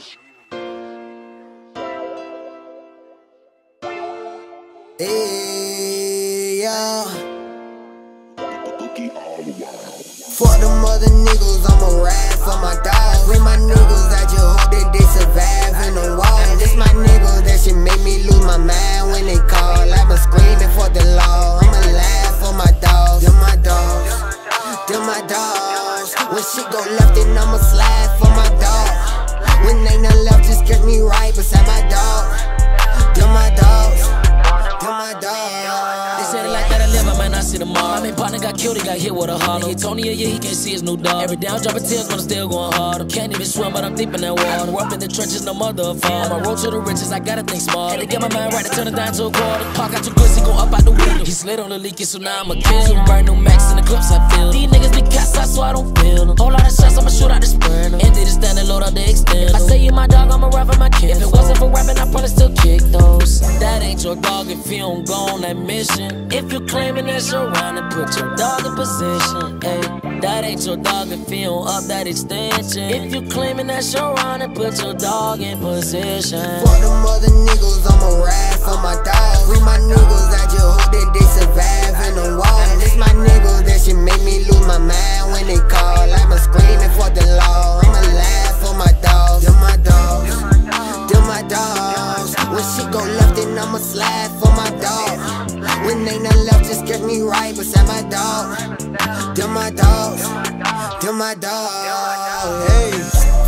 Hey, yeah. For the mother niggas, I'ma ride for my dogs. With my niggas, I just hope that they survive in the walls. And it's my niggas that should make me lose my mind when they call. I'ma screaming for the law. I'ma lie for my dogs. Them my dogs. Them my dogs. When shit go left, then I'ma slide for my dogs. When ain't nothing left, just catch me right beside my dog. Them my dogs. Them my dogs. They said it like that, I live, I might not see tomorrow. My main partner got killed, he got hit with a hollow. He told me a year, he can't see his new dog. Every down, dropping tears, but I'm still going hard. Can't even swim, but I'm deep in that water. We're up in the trenches, no motherfucker. On my road to the riches, I gotta think smart. Had to get my mind right, I turn a dime to a quarter. Park out too good, he go up out the window. He slid on the leaky, so now I'ma kill him. Brand new Max in the clips, I feel. These niggas be cats, I so I don't feel them. Whole lot of shots, I'ma shoot out the sprinter. Ended it standing load out the extender. I say you my dog, I'ma rap for my kids. If it wasn't for rapping, I probably still kick those. That ain't your dog if you don't go on that mission. If you claiming that's your round, and put your dog in position. Ayy, that ain't your dog if you don't up that extension. If you claiming that's your round, and put your dog in position. For the mother niggas, I'ma ride for my dogs. Free my niggas, I just hope that they survive in the walls. And it's my niggas that should make me lose my mind when they call. I'ma screaming for the law. I'ma lie for my dogs. Them my dogs. Them my dogs. When shit go left, then I'ma slide for my dogs. When ain't nothing left, just catch me right beside my dog. Them my dogs. Them my dogs. Hey,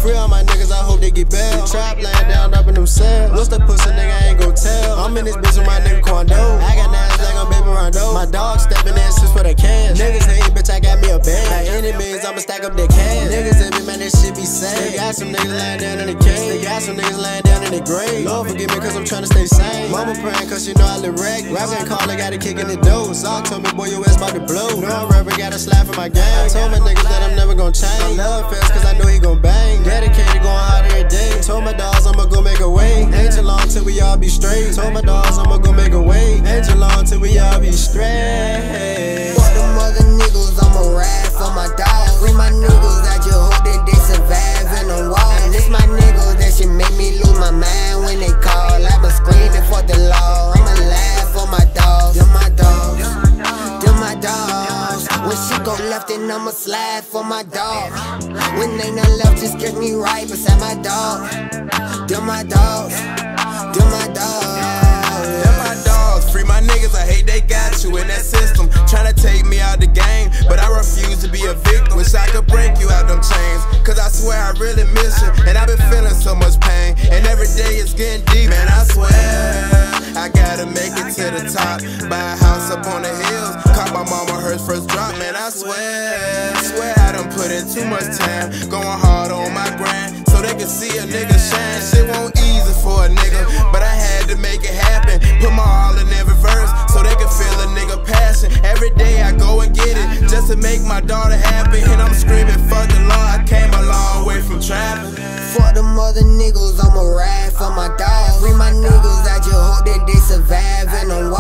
free all my niggas, I hope they get bail. Trap laying down up in them cells. What's the pussy nigga, I ain't gon' tell. I'm in this bitch with my nigga Quando. I got nines like I'm Baby Rondo. My dog stepping in since for the cash. Niggas ain't bitch, I got me a bag. Like any means, I'ma stack up their cash. Niggas ain't bitch, man, this shit be sad. They got some niggas lying down in the cage. They got some niggas lying down in the grave. Lord forgive me, cause I'm tryna stay sane. Mama praying, cause she know I live wreck. Rapping call, I got a kick in the dough. Sock told me, boy, your ass about to blow. No, I rapper got a slap for my gang. I told my niggas that I'm never gon' change. I love fast, cause I know he gon' bang. Dedicated, going hard every day. Told my dogs, I'ma go make a way. Ain't too long till we all be straight. Told my dogs, I'ma go make a way. Ain't too long till we all be straight. For the mother niggas, I'ma ride for my dogs. Free my niggas, I just hope that they survive in the walls. And it's my niggas that should make me lose my mind when they call. I'ma screaming for the law. I'ma lie for my dogs. Them my dogs. Them my dogs. When shit go left, then I'ma slide for my dogs. When ain't nothing left, just catch me right beside my dog. Them my dogs. Them my dogs. Them my dogs. Free my niggas, I hate they got you in that system. Tryna take me out the game, but I refuse to be a victim. Wish I could break you out them chains, cause I swear I really miss you. And I've been feeling so much pain, and every day it's getting deep. Man, I swear I gotta make it to the top. Buy a house up on the hills, caught my mama her first drop. Man, I swear I done put in too much time, going hard on my grind, so they can see a nigga shine. Shit won't easy for a nigga, but I had to make it happen. Put my all in every verse, so they can feel a nigga passion. Every day I go and get it, just to make my daughter happy. And I'm screaming for the Lord, I came a long way from trapping. For the mother niggas, I'ma ride for my dogs. Free my niggas, I just hope that they survive in the